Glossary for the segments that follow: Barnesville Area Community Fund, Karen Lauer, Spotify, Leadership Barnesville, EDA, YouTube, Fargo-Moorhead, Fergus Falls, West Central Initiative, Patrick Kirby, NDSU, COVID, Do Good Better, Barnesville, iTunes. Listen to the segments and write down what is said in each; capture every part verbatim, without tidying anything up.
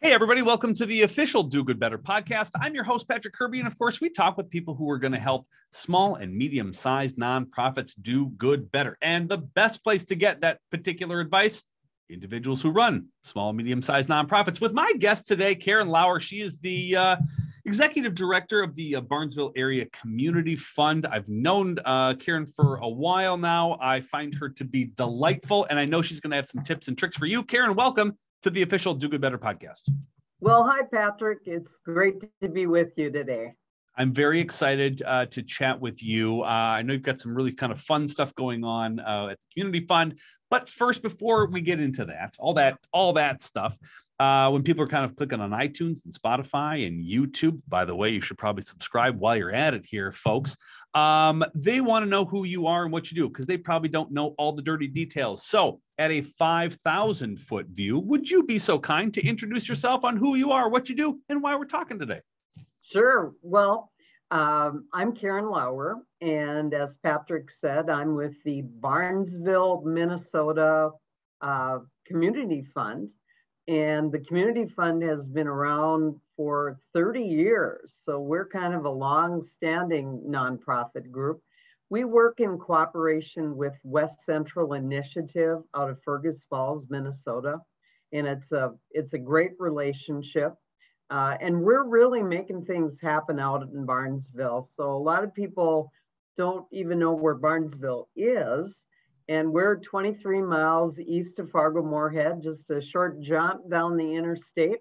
Hey, everybody, welcome to the official Do Good Better podcast. I'm your host, Patrick Kirby, and of course, we talk with people who are going to help small and medium-sized nonprofits do good better. And the best place to get that particular advice, individuals who run small and medium-sized nonprofits. With my guest today, Karen Lauer, she is the uh, executive director of the uh, Barnesville Area Community Fund. I've known uh, Karen for a while now. I find her to be delightful, and I know she's going to have some tips and tricks for you. Karen, welcome to the official Do Good Better podcast. Well, hi, Patrick. It's great to be with you today. I'm very excited uh, to chat with you. Uh, I know you've got some really kind of fun stuff going on uh, at the Community Fund. But first, before we get into that, all that, all that stuff, uh, when people are kind of clicking on iTunes and Spotify and YouTube, by the way, you should probably subscribe while you're at it here, folks. Um, they want to know who you are and what you do because they probably don't know all the dirty details. So at a five thousand foot view, would you be so kind to introduce yourself on who you are, what you do, and why we're talking today? Sure. Well, um, I'm Karen Lauer, and as Patrick said, I'm with the Barnesville, Minnesota uh, Community Fund, and the Community Fund has been around for thirty years, so we're kind of a long-standing nonprofit group. We work in cooperation with West Central Initiative out of Fergus Falls, Minnesota, and it's a, it's a great relationship. Uh, and we're really making things happen out in Barnesville. So a lot of people don't even know where Barnesville is. And we're twenty-three miles east of Fargo-Moorhead, just a short jaunt down the interstate.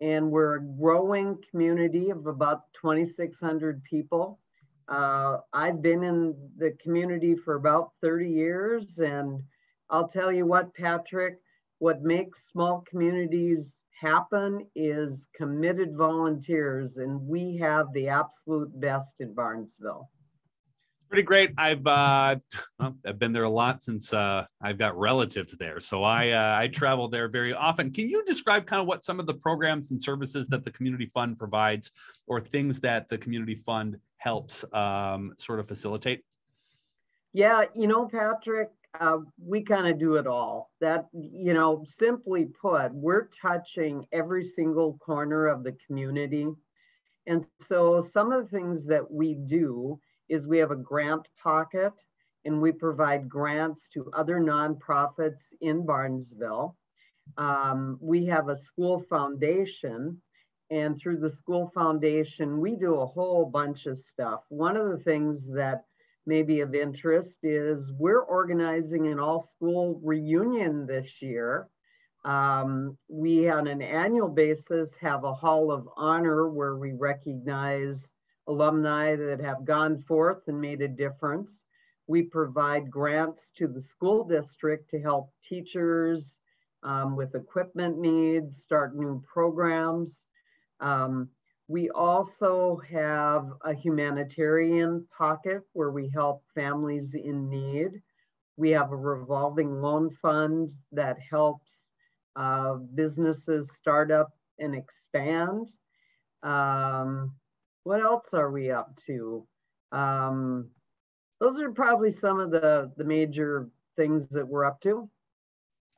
And we're a growing community of about twenty-six hundred people. Uh, I've been in the community for about thirty years. And I'll tell you what, Patrick, what makes small communities happen is committed volunteers, and we have the absolute best in Barnesville. Pretty great. I've uh, I've been there a lot since uh, I've got relatives there, so I uh, I travel there very often. Can you describe kind of what some of the programs and services that the Community Fund provides, or things that the Community Fund helps um, sort of facilitate? Yeah, you know, Patrick, Uh, we kind of do it all. That, you know, simply put, we're touching every single corner of the community. And so some of the things that we do is we have a grant pocket, and we provide grants to other nonprofits in Barnesville. Um, we have a school foundation, and through the school foundation, we do a whole bunch of stuff. One of the things that maybe of interest is we're organizing an all-school reunion this year. Um, we, on an annual basis, have a Hall of Honor where we recognize alumni that have gone forth and made a difference. We provide grants to the school district to help teachers um, with equipment needs, start new programs. Um, We also have a humanitarian pocket where we help families in need. We have a revolving loan fund that helps uh, businesses start up and expand. Um, what else are we up to? Um, those are probably some of the, the major things that we're up to.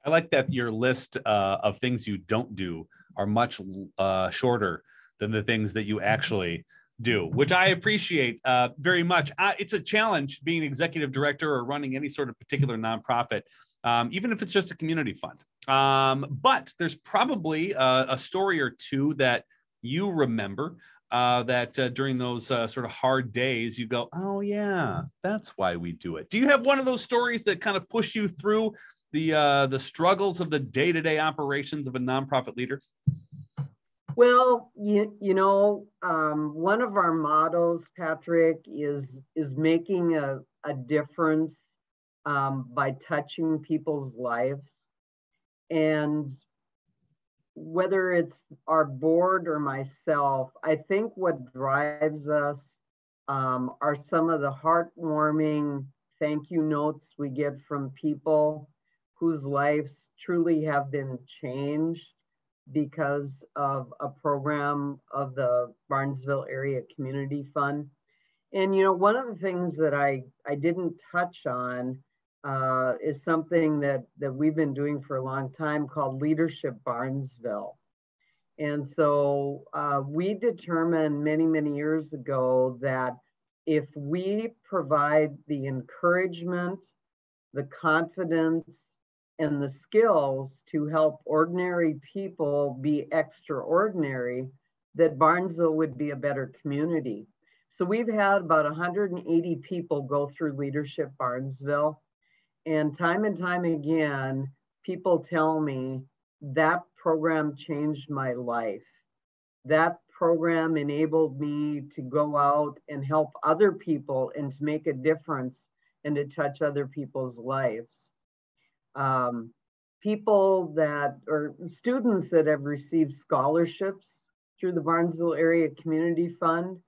I like that your list uh, of things you don't do are much uh, shorter than the things that you actually do, which I appreciate uh, very much. I, it's a challenge being executive director or running any sort of particular nonprofit, um, even if it's just a community fund. Um, but there's probably uh, a story or two that you remember uh, that uh, during those uh, sort of hard days, you go, oh yeah, that's why we do it. Do you have one of those stories that kind of push you through the, uh, the struggles of the day-to-day operations of a nonprofit leader? Well, you, you know, um, one of our mottos, Patrick, is, is making a, a difference um, by touching people's lives. And whether it's our board or myself, I think what drives us um, are some of the heartwarming thank you notes we get from people whose lives truly have been changed because of a program of the Barnesville Area Community Fund. And, you know, one of the things that I, I didn't touch on uh, is something that, that we've been doing for a long time called Leadership Barnesville. And so uh, we determined many, many years ago that if we provide the encouragement, the confidence, and the skills to help ordinary people be extraordinary, that Barnesville would be a better community. So we've had about one hundred eighty people go through Leadership Barnesville. And time and time again, people tell me that program changed my life. That program enabled me to go out and help other people and to make a difference and to touch other people's lives. Um, people that, or students that have received scholarships through the Barnesville Area Community Fund,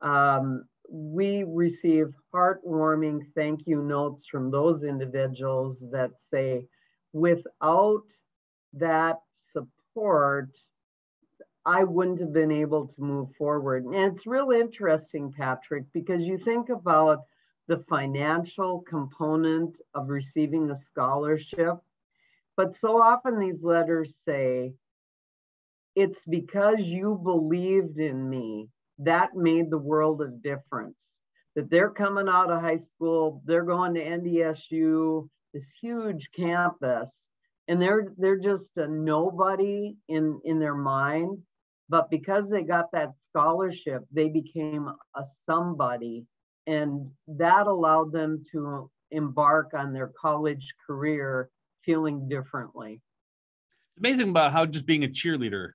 um, we receive heartwarming thank you notes from those individuals that say, without that support, I wouldn't have been able to move forward. And it's real interesting, Patrick, because you think about the financial component of receiving a scholarship. But so often these letters say, it's because you believed in me that made the world of difference. That they're coming out of high school, they're going to N D S U, this huge campus, and they're they're just a nobody in, in their mind. But because they got that scholarship, they became a somebody. And that allowed them to embark on their college career feeling differently. It's amazing about how just being a cheerleader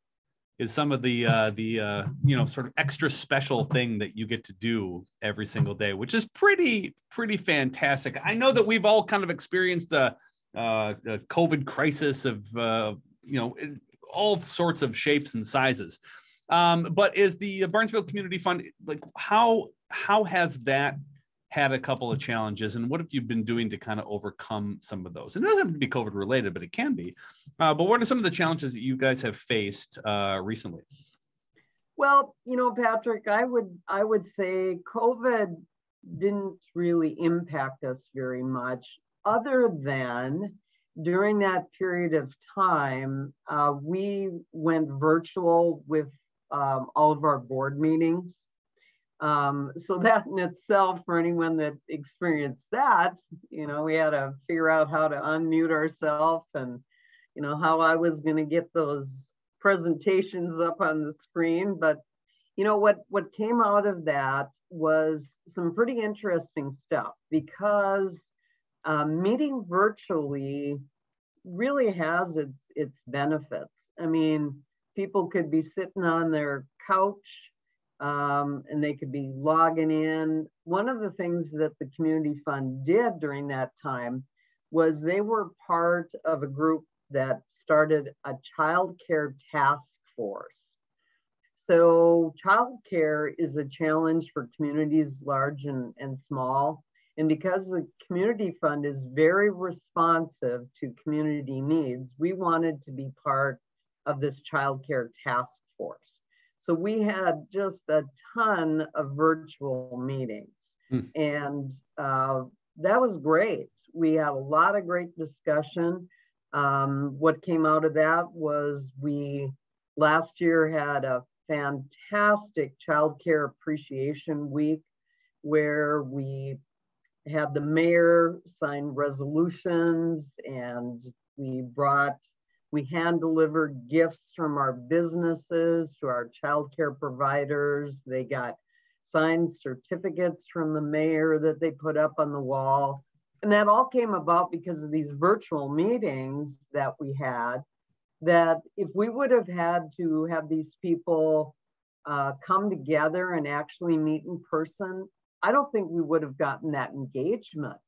is some of the, uh, the uh, you know, sort of extra special thing that you get to do every single day, which is pretty, pretty fantastic. I know that we've all kind of experienced a, a COVID crisis of, uh, you know, all sorts of shapes and sizes. Um, but is the Barnesville Community Fund, like how, how has that had a couple of challenges, and what have you been doing to kind of overcome some of those? And it doesn't have to be COVID related, but it can be. Uh, but what are some of the challenges that you guys have faced uh, recently? Well, you know, Patrick, I would, I would say COVID didn't really impact us very much, other than during that period of time, uh, we went virtual with um, all of our board meetings. Um, so that in itself, for anyone that experienced that, you know, we had to figure out how to unmute ourselves and, you know, how I was going to get those presentations up on the screen. But, you know, what, what came out of that was some pretty interesting stuff, because um, meeting virtually really has its, its benefits. I mean, people could be sitting on their couch, Um, and they could be logging in. One of the things that the Community Fund did during that time was they were part of a group that started a child care task force. So child care is a challenge for communities large and, and small. And because the Community Fund is very responsive to community needs, we wanted to be part of this child care task force. So we had just a ton of virtual meetings, mm. and uh, that was great. We had a lot of great discussion. Um, what came out of that was we last year had a fantastic Child Care Appreciation Week, where we had the mayor sign resolutions, and we brought We hand delivered gifts from our businesses to our child care providers. They got signed certificates from the mayor that they put up on the wall. And that all came about because of these virtual meetings that we had, that if we would have had to have these people uh, come together and actually meet in person, I don't think we would have gotten that engagement.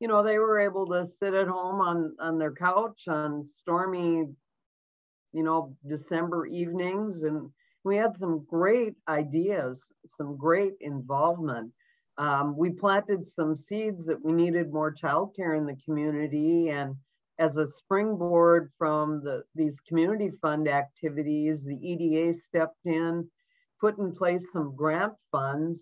You know, they were able to sit at home on, on their couch on stormy, you know, December evenings. And we had some great ideas, some great involvement. Um, we planted some seeds that we needed more childcare in the community. And as a springboard from the, these community fund activities, the E D A stepped in, put in place some grant funds.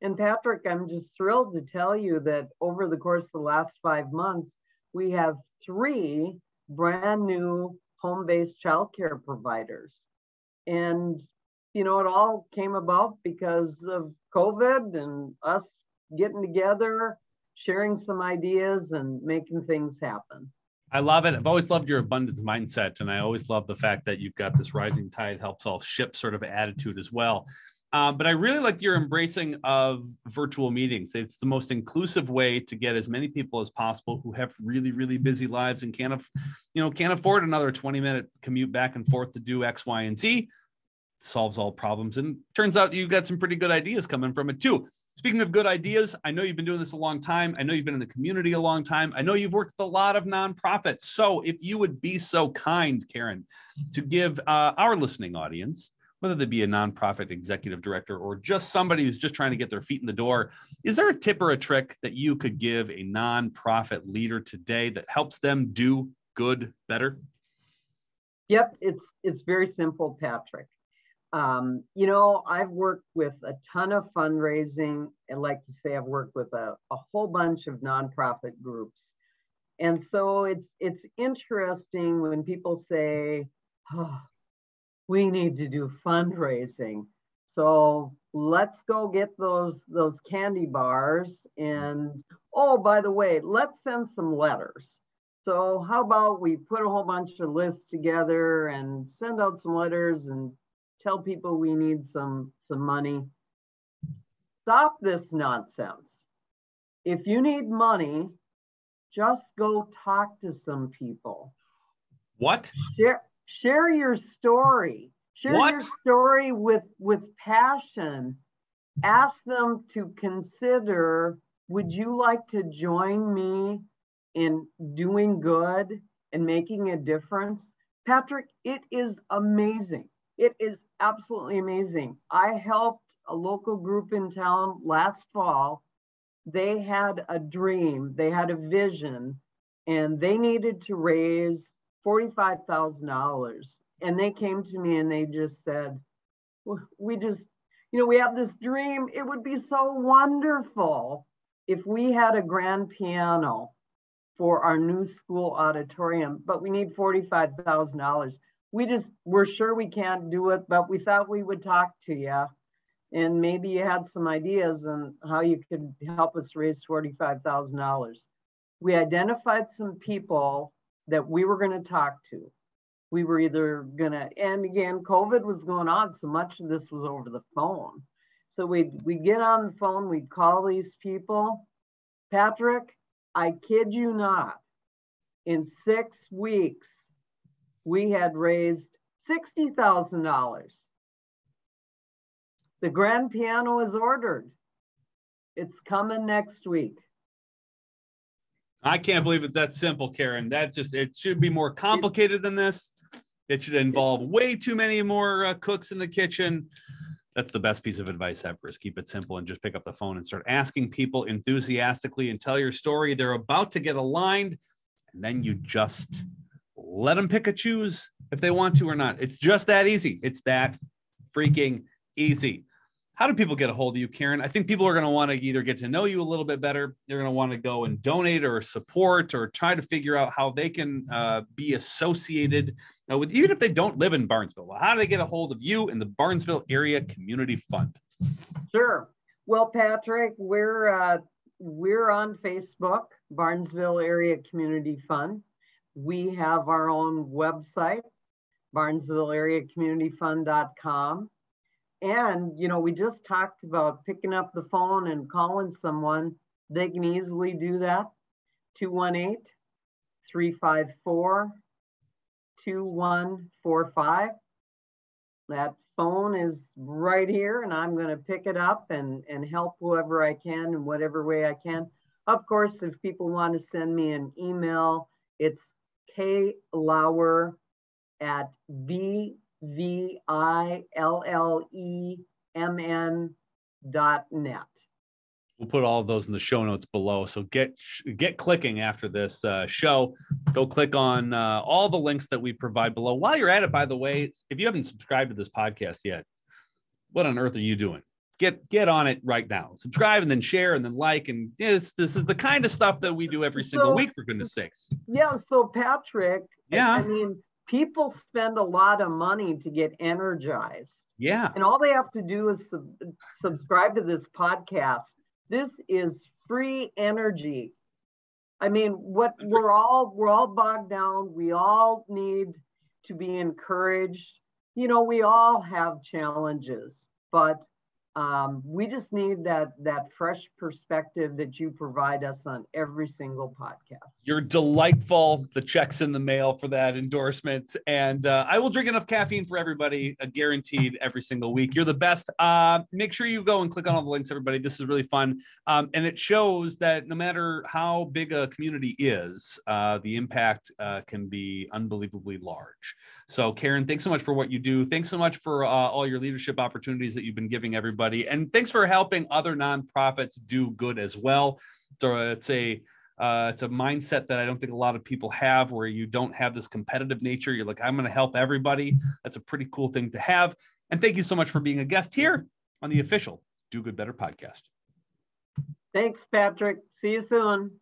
And Patrick, I'm just thrilled to tell you that over the course of the last five months, we have three brand new home-based childcare providers. And, you know, it all came about because of COVID and us getting together, sharing some ideas and making things happen. I love it. I've always loved your abundance mindset. And I always love the fact that you've got this rising tide helps all ships sort of attitude as well. Uh, but I really like your embracing of virtual meetings. It's the most inclusive way to get as many people as possible who have really, really busy lives and can't, you know, can't afford another twenty minute commute back and forth to do X, Y, and Z. It solves all problems. And turns out you've got some pretty good ideas coming from it too. Speaking of good ideas, I know you've been doing this a long time. I know you've been in the community a long time. I know you've worked with a lot of nonprofits. So if you would be so kind, Karen, to give uh, our listening audience, whether they be a nonprofit executive director or just somebody who's just trying to get their feet in the door, is there a tip or a trick that you could give a nonprofit leader today that helps them do good better? Yep, it's, it's very simple, Patrick. Um, you know, I've worked with a ton of fundraising, and like you say, I've worked with a, a whole bunch of nonprofit groups. And so it's, it's interesting when people say, oh, we need to do fundraising. So let's go get those, those candy bars. And, oh, by the way, let's send some letters. So how about we put a whole bunch of lists together and send out some letters and tell people we need some, some money. Stop this nonsense. If you need money, just go talk to some people. What? Share, share your story. Share what? your story with, with passion. Ask them to consider, would you like to join me in doing good and making a difference? Patrick, it is amazing. It is absolutely amazing. I helped a local group in town last fall. They had a dream, they had a vision, and they needed to raise forty-five thousand dollars. And they came to me and they just said, we just, you know, we have this dream. It would be so wonderful if we had a grand piano for our new school auditorium, but we need forty-five thousand dollars. We just, we're sure we can't do it, but we thought we would talk to you. And maybe you had some ideas on how you could help us raise forty-five thousand dollars. We identified some people that we were going to talk to. We were either going to, and again, COVID was going on, so much of this was over the phone. So we'd, we'd get on the phone, we'd call these people. Patrick, I kid you not, in six weeks, we had raised sixty thousand dollars. The grand piano is ordered. It's coming next week. I can't believe it's that simple, Karen. That just, it should be more complicated than this. It should involve way too many more uh, cooks in the kitchen. That's the best piece of advice ever, is keep it simple and just pick up the phone and start asking people enthusiastically and tell your story. They're about to get aligned, and then you just let them pick and choose if they want to or not. It's just that easy. It's that freaking easy. How do people get a hold of you, Karen? I think people are going to want to either get to know you a little bit better. They're going to want to go and donate or support or try to figure out how they can uh, be associated uh, with, even if they don't live in Barnesville. Well, how do they get a hold of you and the Barnesville Area Community Fund? Sure. Well, Patrick, we're, uh, we're on Facebook, Barnesville Area Community Fund. We have our own website, barnesville area community fund dot com. And, you know, we just talked about picking up the phone and calling someone. They can easily do that. two one eight, three five four, two one four five. That phone is right here, and I'm going to pick it up and, and help whoever I can in whatever way I can. Of course, if people want to send me an email, it's K Lauer at B V I L L E M N dot net. We'll put all of those in the show notes below. So get get clicking after this uh, show. Go click on uh, all the links that we provide below. While you're at it, by the way, if you haven't subscribed to this podcast yet, what on earth are you doing? Get get on it right now. Subscribe and then share and then like. And this, this is the kind of stuff that we do every single so, week, for goodness sakes. Yeah, so Patrick, yeah. I mean, people spend a lot of money to get energized. Yeah. And all they have to do is sub subscribe to this podcast. This is free energy. I mean, what we're all we're all bogged down. We all need to be encouraged. You know, we all have challenges, but um, we just need that that fresh perspective that you provide us on every single podcast. You're delightful. The check's in the mail for that endorsement, and uh, I will drink enough caffeine for everybody, uh, guaranteed, every single week. You're the best. Uh, make sure you go and click on all the links, everybody. This is really fun, um, and it shows that no matter how big a community is, uh, the impact uh, can be unbelievably large. So, Karen, thanks so much for what you do. Thanks so much for uh, all your leadership opportunities that you've been giving everybody. And thanks for helping other nonprofits do good as well. So it's a uh, it's a mindset that I don't think a lot of people have, where you don't have this competitive nature. You're like, I'm going to help everybody. That's a pretty cool thing to have. And thank you so much for being a guest here on the official Do Good Better podcast. Thanks, Patrick. See you soon.